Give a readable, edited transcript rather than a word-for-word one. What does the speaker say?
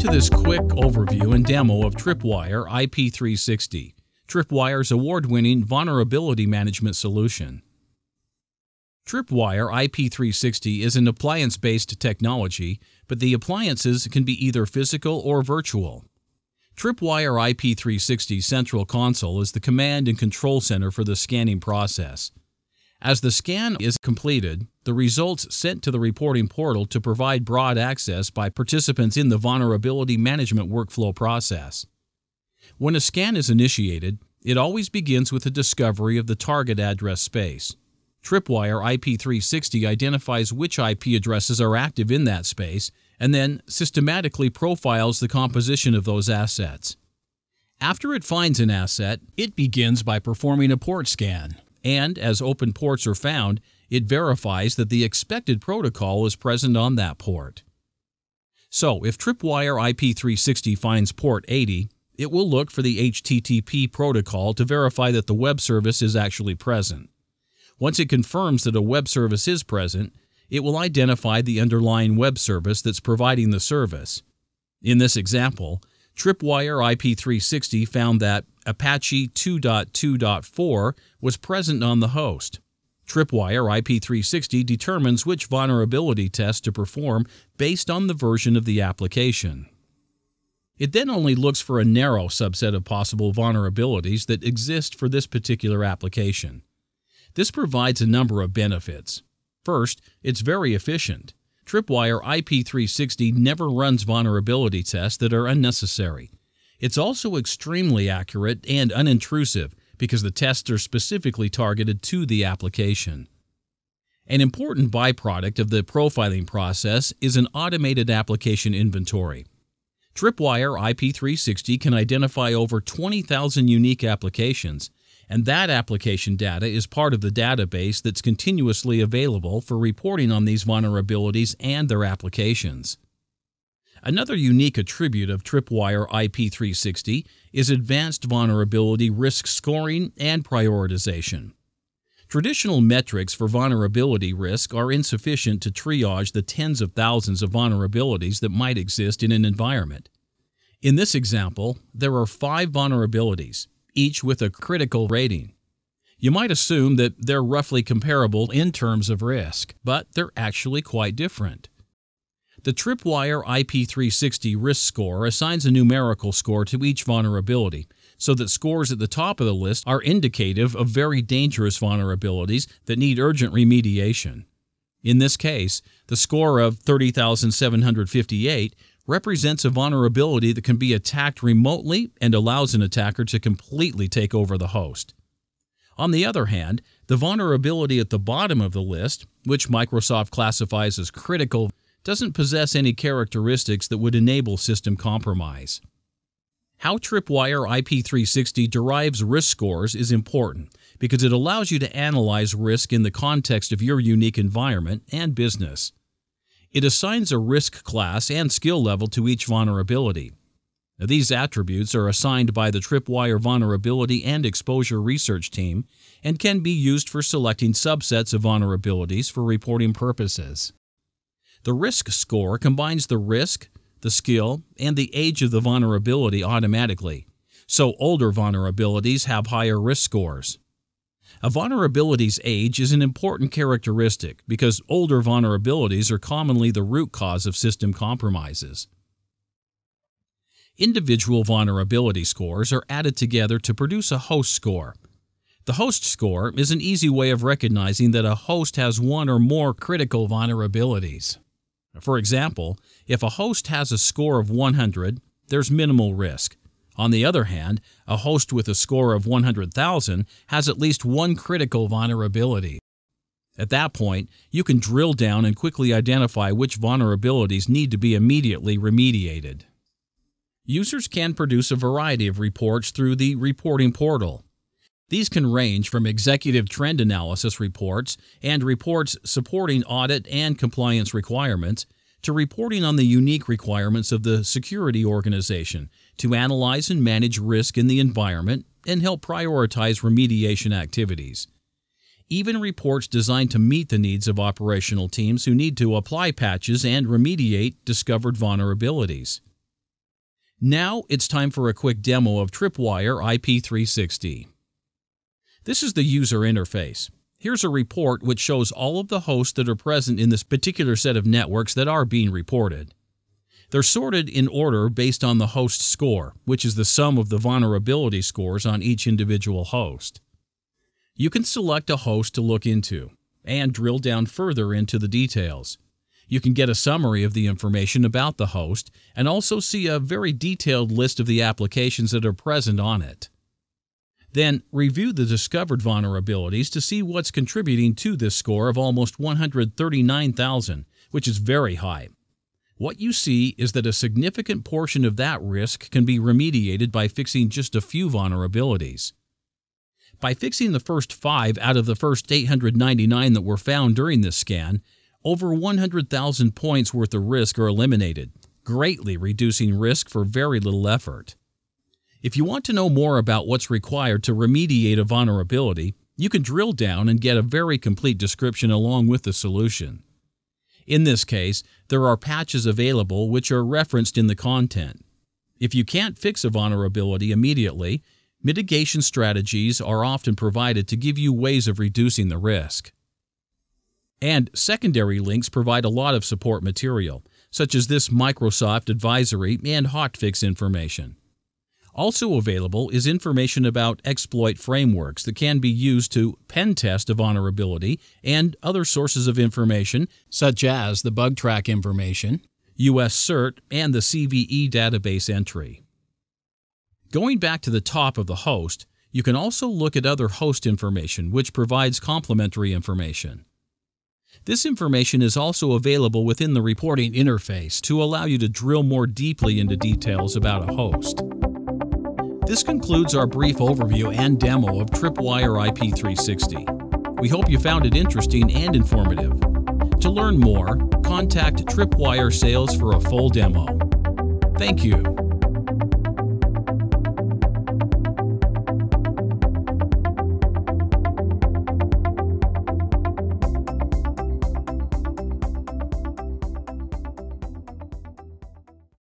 to this quick overview and demo of Tripwire IP360, Tripwire's award-winning vulnerability management solution. Tripwire IP360 is an appliance-based technology, but the appliances can be either physical or virtual. Tripwire IP360's central console is the command and control center for the scanning process. As the scan is completed, the results sent to the reporting portal to provide broad access by participants in the vulnerability management workflow process. When a scan is initiated, it always begins with a discovery of the target address space. Tripwire IP360 identifies which IP addresses are active in that space and then systematically profiles the composition of those assets. After it finds an asset, it begins by performing a port scan, and as open ports are found, it verifies that the expected protocol is present on that port. So, if Tripwire IP360 finds port 80, it will look for the HTTP protocol to verify that the web service is actually present. Once it confirms that a web service is present, it will identify the underlying web service that's providing the service. In this example, Tripwire IP360 found that Apache 2.2.4 was present on the host. Tripwire IP360 determines which vulnerability test to perform based on the version of the application. It then only looks for a narrow subset of possible vulnerabilities that exist for this particular application. This provides a number of benefits. First, it's very efficient. Tripwire IP360 never runs vulnerability tests that are unnecessary. It's also extremely accurate and unintrusive because the tests are specifically targeted to the application. An important byproduct of the profiling process is an automated application inventory. Tripwire IP360 can identify over 20,000 unique applications, and that application data is part of the database that's continuously available for reporting on these vulnerabilities and their applications. Another unique attribute of Tripwire IP360 is advanced vulnerability risk scoring and prioritization. Traditional metrics for vulnerability risk are insufficient to triage the tens of thousands of vulnerabilities that might exist in an environment. In this example, there are 5 vulnerabilities, each with a critical rating. You might assume that they're roughly comparable in terms of risk, but they're actually quite different. The Tripwire IP360 risk score assigns a numerical score to each vulnerability, so that scores at the top of the list are indicative of very dangerous vulnerabilities that need urgent remediation. In this case, the score of 30,758 represents a vulnerability that can be attacked remotely and allows an attacker to completely take over the host. On the other hand, the vulnerability at the bottom of the list, which Microsoft classifies as critical, doesn't possess any characteristics that would enable system compromise. How Tripwire IP360 derives risk scores is important because it allows you to analyze risk in the context of your unique environment and business. It assigns a risk class and skill level to each vulnerability. Now, these attributes are assigned by the Tripwire Vulnerability and Exposure Research Team and can be used for selecting subsets of vulnerabilities for reporting purposes. The risk score combines the risk, the skill, and the age of the vulnerability automatically, so older vulnerabilities have higher risk scores. A vulnerability's age is an important characteristic because older vulnerabilities are commonly the root cause of system compromises. Individual vulnerability scores are added together to produce a host score. The host score is an easy way of recognizing that a host has one or more critical vulnerabilities. For example, if a host has a score of 100, there's minimal risk. On the other hand, a host with a score of 100,000 has at least one critical vulnerability. At that point, you can drill down and quickly identify which vulnerabilities need to be immediately remediated. Users can produce a variety of reports through the reporting portal. These can range from executive trend analysis reports and reports supporting audit and compliance requirements to reporting on the unique requirements of the security organization to analyze and manage risk in the environment and help prioritize remediation activities. Even reports designed to meet the needs of operational teams who need to apply patches and remediate discovered vulnerabilities. Now it's time for a quick demo of Tripwire IP360. This is the user interface. Here's a report which shows all of the hosts that are present in this particular set of networks that are being reported. They're sorted in order based on the host score, which is the sum of the vulnerability scores on each individual host. You can select a host to look into and drill down further into the details. You can get a summary of the information about the host and also see a very detailed list of the applications that are present on it. Then, review the discovered vulnerabilities to see what's contributing to this score of almost 139,000, which is very high. What you see is that a significant portion of that risk can be remediated by fixing just a few vulnerabilities. By fixing the first 5 out of the first 899 that were found during this scan, over 100,000 points worth of risk are eliminated, greatly reducing risk for very little effort. If you want to know more about what's required to remediate a vulnerability, you can drill down and get a very complete description along with the solution. In this case, there are patches available which are referenced in the content. If you can't fix a vulnerability immediately, mitigation strategies are often provided to give you ways of reducing the risk. And secondary links provide a lot of support material, such as this Microsoft advisory and hotfix information. Also available is information about exploit frameworks that can be used to pen test a vulnerability and other sources of information such as the bug track information, US CERT, and the CVE database entry. Going back to the top of the host, you can also look at other host information which provides complementary information. This information is also available within the reporting interface to allow you to drill more deeply into details about a host. This concludes our brief overview and demo of Tripwire IP360. We hope you found it interesting and informative. To learn more, contact Tripwire Sales for a full demo. Thank you.